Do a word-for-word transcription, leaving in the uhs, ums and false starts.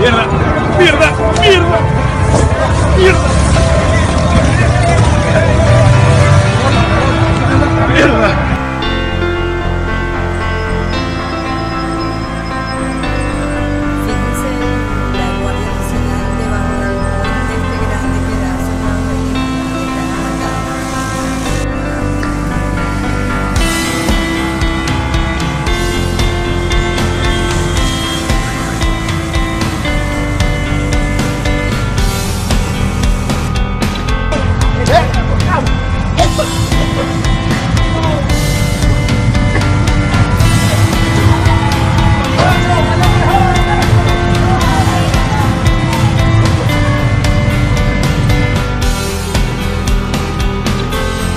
¡Mierda! ¡Mierda! ¡Mierda! ¡Mierda!